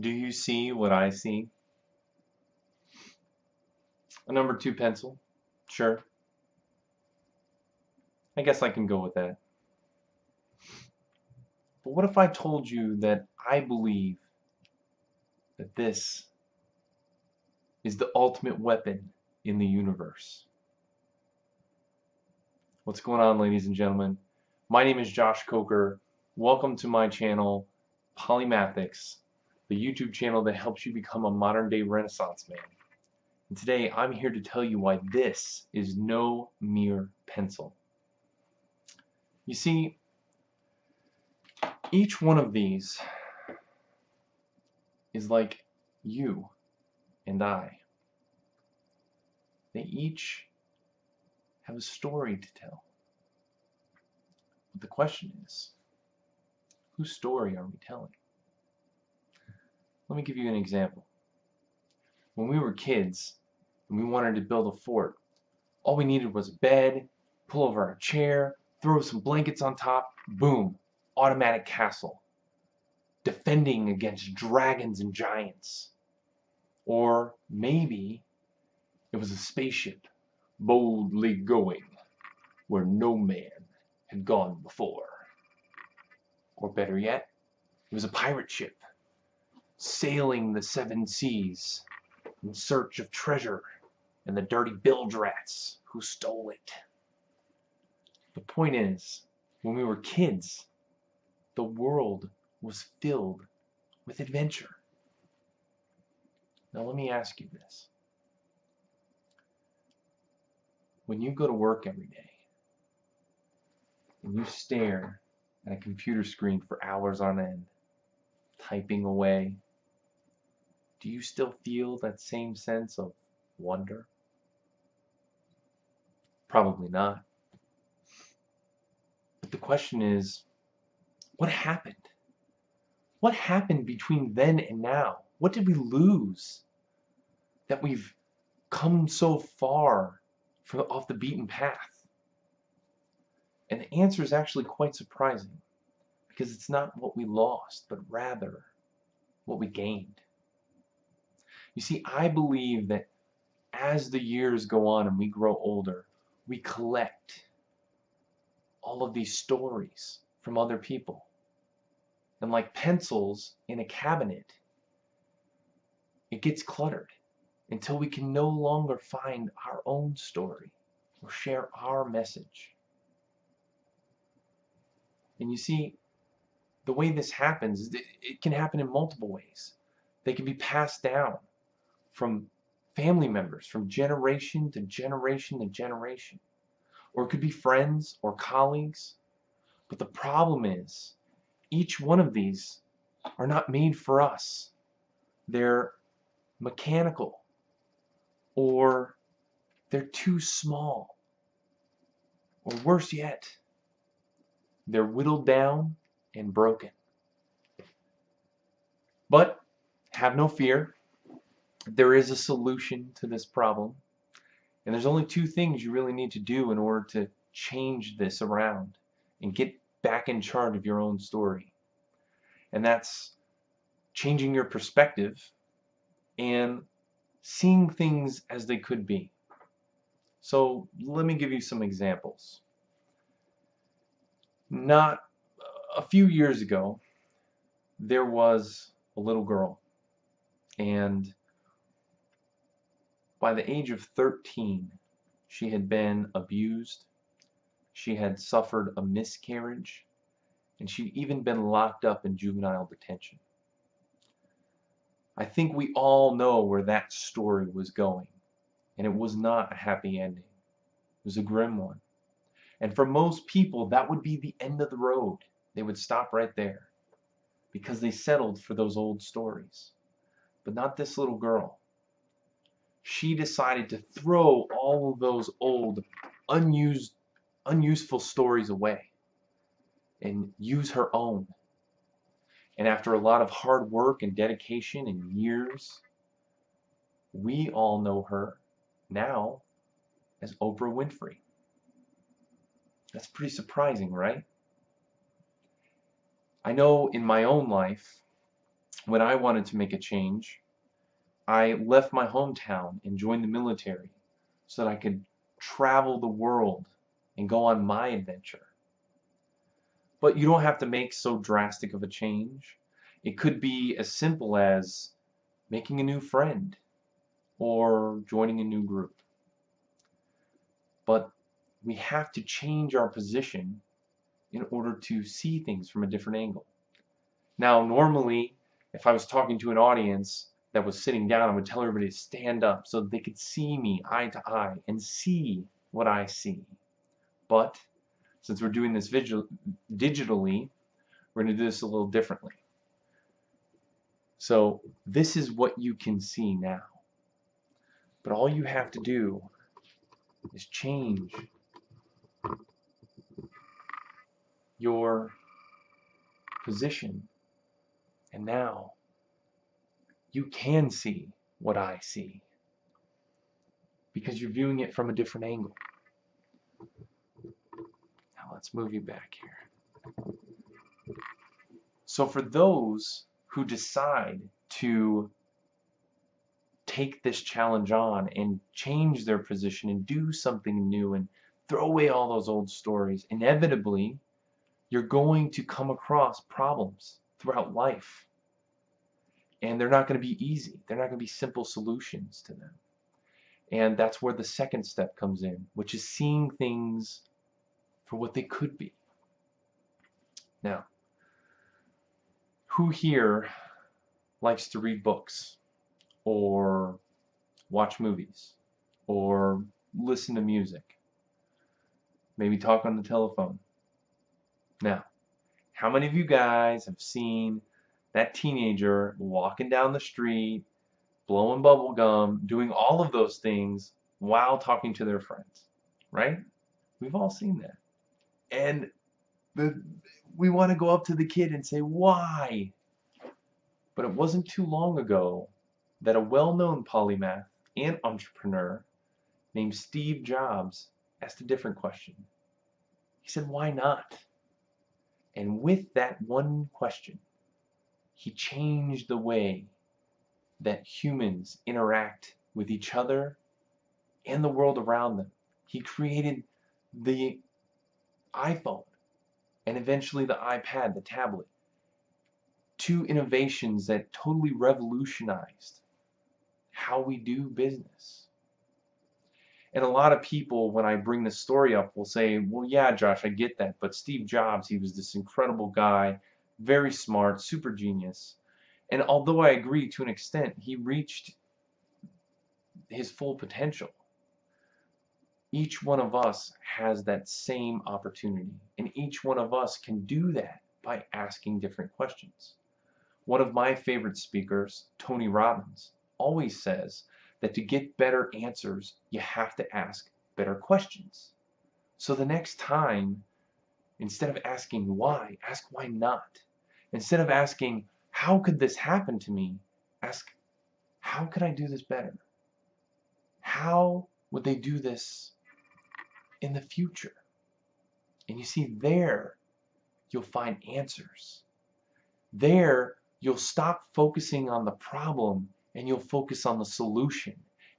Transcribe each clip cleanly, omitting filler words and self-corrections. Do you see what I see? A number 2 pencil? Sure. I guess I can go with that. But what if I told you that I believe that this is the ultimate weapon in the universe? What's going on, ladies and gentlemen? My name is Josh Coker. Welcome to my channel, Polymathics, the YouTube channel that helps you become a modern-day Renaissance man. And today, I'm here to tell you why this is no mere pencil. You see, each one of these is like you and I. They each have a story to tell. But the question is, whose story are we telling? Let me give you an example. When we were kids and we wanted to build a fort, all we needed was a bed, pull over a chair, throw some blankets on top, boom, automatic castle, defending against dragons and giants. Or maybe it was a spaceship boldly going where no man had gone before. Or better yet, it was a pirate ship sailing the 7 seas in search of treasure and the dirty bilge rats who stole it. The point is, when we were kids, the world was filled with adventure. Now let me ask you this. When you go to work every day and you stare at a computer screen for hours on end, typing away, do you still feel that same sense of wonder? Probably not. But the question is, what happened? What happened between then and now? What did we lose that we've come so far from off the beaten path? And the answer is actually quite surprising, because it's not what we lost, but rather what we gained. You see, I believe that as the years go on and we grow older, we collect all of these stories from other people. And like pencils in a cabinet, it gets cluttered until we can no longer find our own story or share our message. And you see, the way this happens is it can happen in multiple ways. They can be passed down from family members, from generation to generation to generation. Or it could be friends or colleagues. But the problem is, each one of these are not made for us. They're mechanical, or they're too small, or worse yet, they're whittled down and broken. But have no fear, there is a solution to this problem, and there's only 2 things you really need to do in order to change this around and get back in charge of your own story, and that's changing your perspective and seeing things as they could be. So let me give you some examples. Not a few years ago, there was a little girl, and by the age of 13, she had been abused, she had suffered a miscarriage, and she'd even been locked up in juvenile detention. I think we all know where that story was going, and it was not a happy ending. It was a grim one. And for most people, that would be the end of the road. They would stop right there because they settled for those old stories. But not this little girl. She decided to throw all of those old, unuseful stories away and use her own. And after a lot of hard work and dedication and years, we all know her now as Oprah Winfrey. That's pretty surprising, right? I know in my own life, when I wanted to make a change, I left my hometown and joined the military so that I could travel the world and go on my adventure. But you don't have to make so drastic of a change. It could be as simple as making a new friend or joining a new group. But we have to change our position in order to see things from a different angle. Now, normally, if I was talking to an audience that was sitting down, I would tell everybody to stand up so that they could see me eye to eye and see what I see. But since we're doing this digitally, we're going to do this a little differently. So this is what you can see now. But all you have to do is change your position, and now you can see what I see because you're viewing it from a different angle. Now let's move you back here. So for those who decide to take this challenge on and change their position and do something new and throw away all those old stories, inevitably you're going to come across problems throughout life, and they're not going to be easy. They're not going to be simple solutions to them. And that's where the second step comes in, which is seeing things for what they could be. Now, who here likes to read books or watch movies or listen to music? Maybe talk on the telephone. Now, how many of you guys have seen that teenager walking down the street, blowing bubble gum, doing all of those things while talking to their friends, right? We've all seen that. And we want to go up to the kid and say, why? But it wasn't too long ago that a well-known polymath and entrepreneur named Steve Jobs asked a different question. He said, why not? And with that one question, he changed the way that humans interact with each other and the world around them. He created the iPhone and eventually the iPad, the tablet. Two innovations that totally revolutionized how we do business. And a lot of people, when I bring this story up, will say, well, yeah, Josh, I get that, but Steve Jobs, he was this incredible guy, very smart, super genius. And although I agree to an extent, he reached his full potential. Each one of us has that same opportunity, and each one of us can do that by asking different questions. One of my favorite speakers, Tony Robbins, always says that to get better answers, you have to ask better questions. So the next time, instead of asking why, ask why not. Instead of asking, how could this happen to me? Ask, how could I do this better? How would they do this in the future? And you see, there you'll find answers. There you'll stop focusing on the problem and you'll focus on the solution,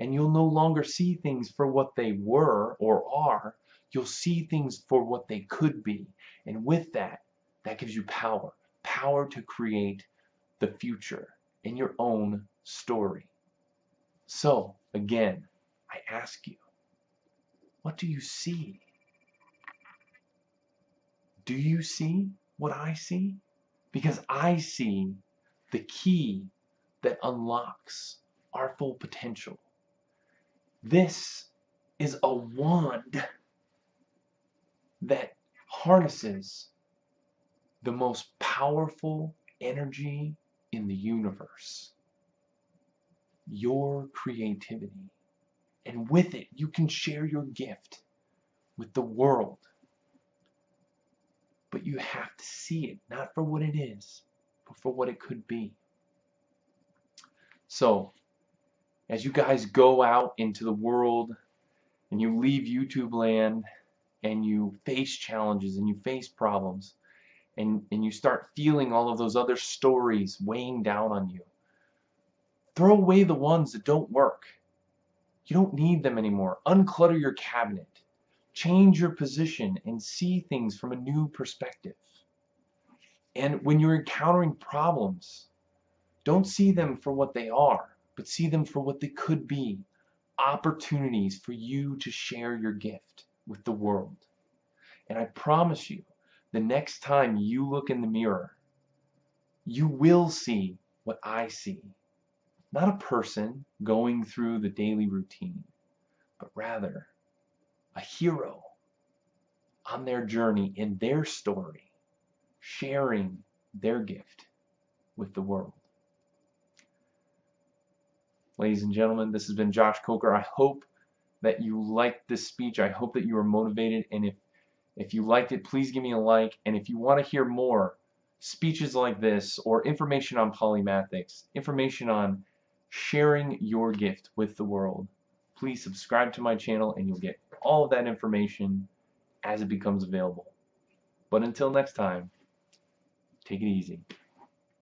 and you'll no longer see things for what they were or are. You'll see things for what they could be, and with that, that gives you power to create the future in your own story. So again, I ask you, what do you see? Do you see what I see? Because I see the key that unlocks our full potential. This is a wand that harnesses the most powerful energy in the universe, your creativity. And with it, you can share your gift with the world. But you have to see it, not for what it is, but for what it could be. So, as you guys go out into the world and you leave YouTube land and you face challenges and you face problems, and you start feeling all of those other stories weighing down on you. Throw away the ones that don't work. You don't need them anymore. Unclutter your cabinet. Change your position and see things from a new perspective. And when you're encountering problems, don't see them for what they are, but see them for what they could be. Opportunities for you to share your gift with the world. And I promise you, the next time you look in the mirror, you will see what I see. Not a person going through the daily routine, but rather a hero on their journey in their story, sharing their gift with the world. Ladies and gentlemen, this has been Josh Coker. I hope that you liked this speech. I hope that you were motivated. And if you liked it, please give me a like. And if you want to hear more speeches like this, or information on polymathics, information on sharing your gift with the world, please subscribe to my channel and you'll get all of that information as it becomes available. But until next time, take it easy.